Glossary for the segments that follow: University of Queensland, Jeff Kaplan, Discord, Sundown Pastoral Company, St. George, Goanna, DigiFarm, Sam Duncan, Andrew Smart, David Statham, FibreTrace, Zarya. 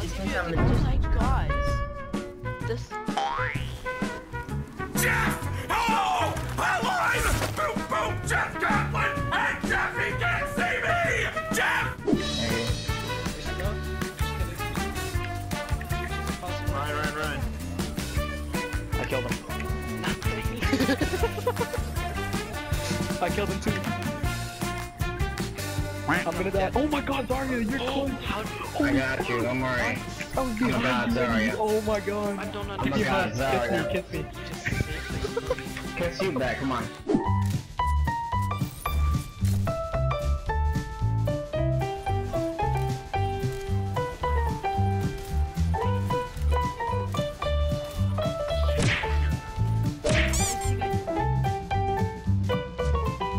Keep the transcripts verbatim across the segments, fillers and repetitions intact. These things I'm gonna do. Like guys. This. Jeff! Hello! Alive! Boom, boom! Jeff Kaplan! And Jeff, he can't see me! Jeff! Hey. Where's he going? Where's he going? Run, run, run. I killed him. I killed him too. I'm gonna die. Oh my god, Zarya, you're close. Oh, I got you, don't worry. I was behind god, you. Zarya. Oh my god. I don't know. Kiss me, Zarya. Kiss me, kiss me. Kiss you back, come on.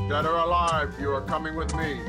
Dead or alive, you are coming with me.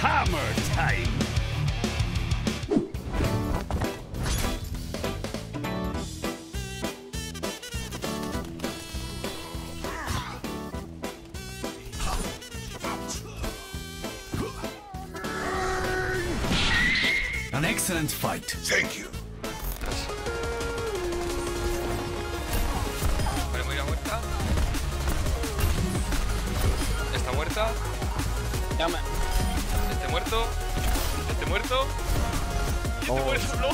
Hammer time! An excellent fight. Thank you. ¿Está muerta? ¿Está muerta? Llama. ¿Está muerto? ¿Está muerto? ¿Está muerto? No.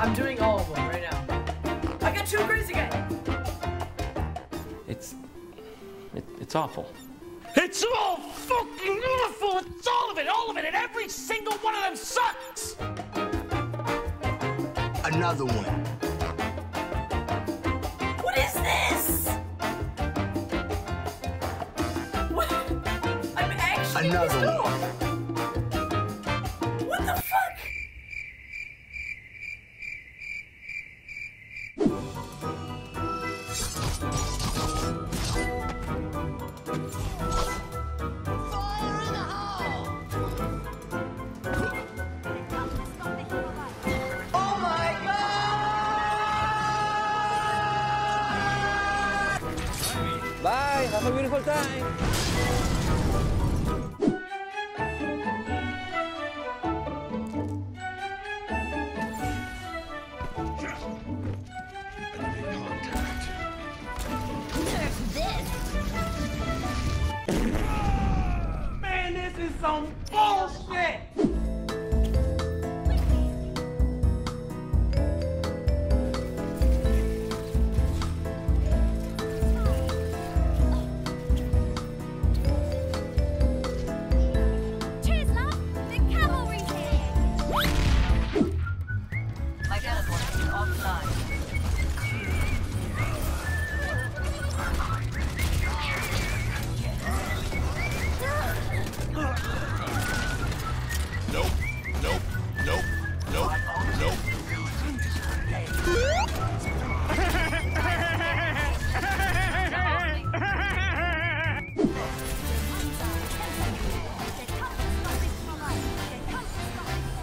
I'm doing all of them right now. I got two grids again! It's... It, it's awful. It's all fucking awful! It's all of it, all of it, and every single one of them sucks! Another one. What is this? What? I'm actually... Another one. Bye, have a beautiful time.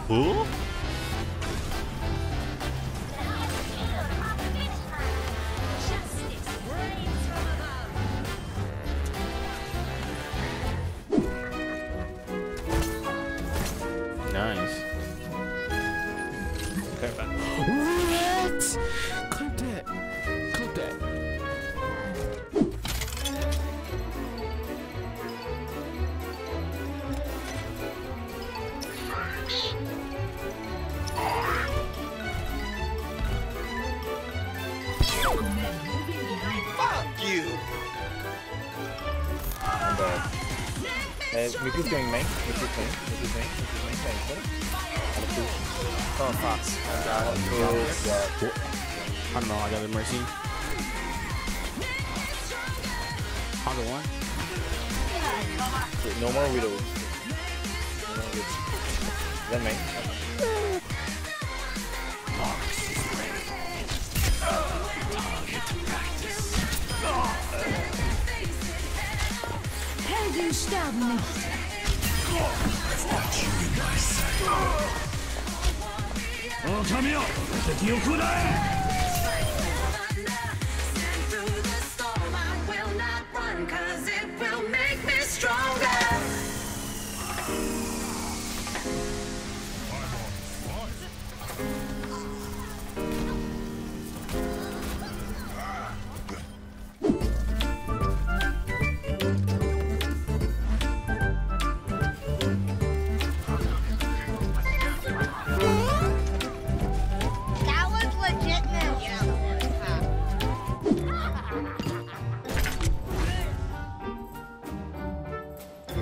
Ooh? Nice. Clip that. What? Clip that. Clip that. Thanks. Fuck you. And, uh, Eh, mi più che in me, mi più che in me, mi più che in me, mi più che in sempre. Mi più. Come faccio? Esatto. Ah no, I got a mercy. Other one. Okay, no more widow. No witch. Then me. Helden sterben nicht.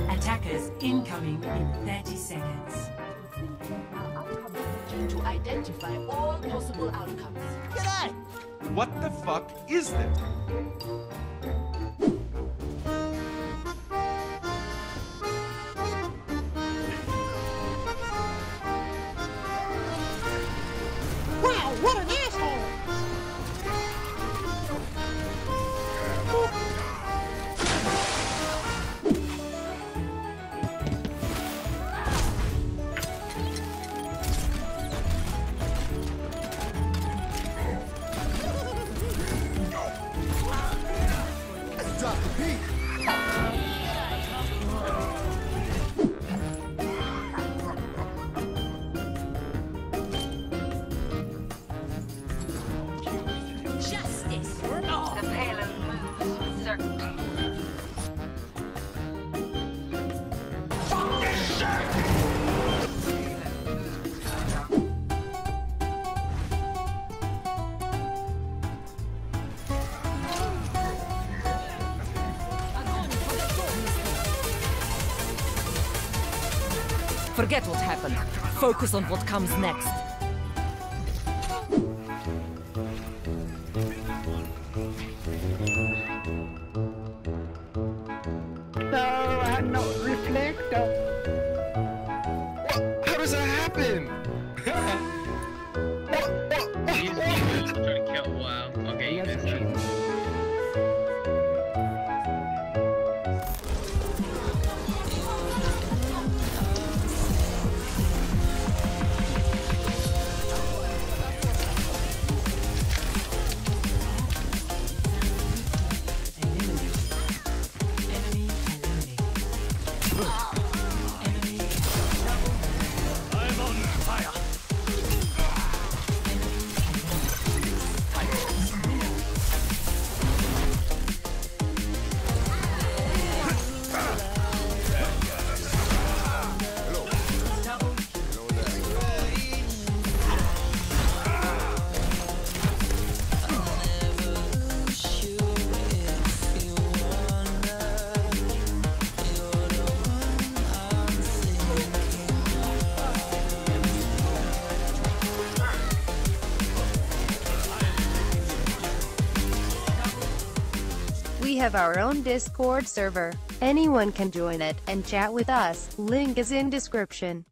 Attackers incoming in thirty seconds. To identify all possible outcomes. Get out! What the fuck is this? Wow, what an asshole! Forget what happened. Focus on what comes next. No, I had no reflector. What? How does that happen? He's trying to kill. Wow. Okay, you guys are. We have our own Discord server. Anyone can join it and chat with us. Link is in description.